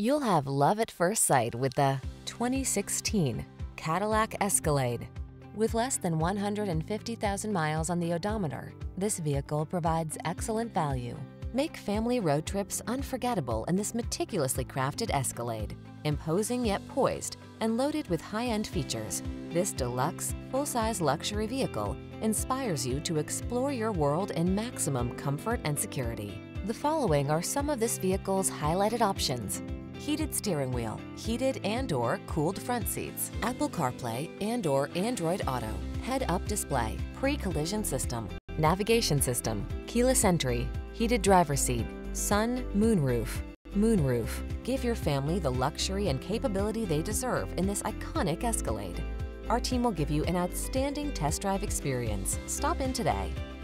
You'll have love at first sight with the 2016 Cadillac Escalade. With less than 150,000 miles on the odometer, this vehicle provides excellent value. Make family road trips unforgettable in this meticulously crafted Escalade. Imposing yet poised and loaded with high-end features, this deluxe, full-size luxury vehicle inspires you to explore your world in maximum comfort and security. The following are some of this vehicle's highlighted options: heated steering wheel, heated and/or cooled front seats, Apple CarPlay and/or Android Auto, head-up display, pre-collision system, navigation system, keyless entry, heated driver's seat, sun, moonroof. Give your family the luxury and capability they deserve in this iconic Escalade. Our team will give you an outstanding test drive experience. Stop in today.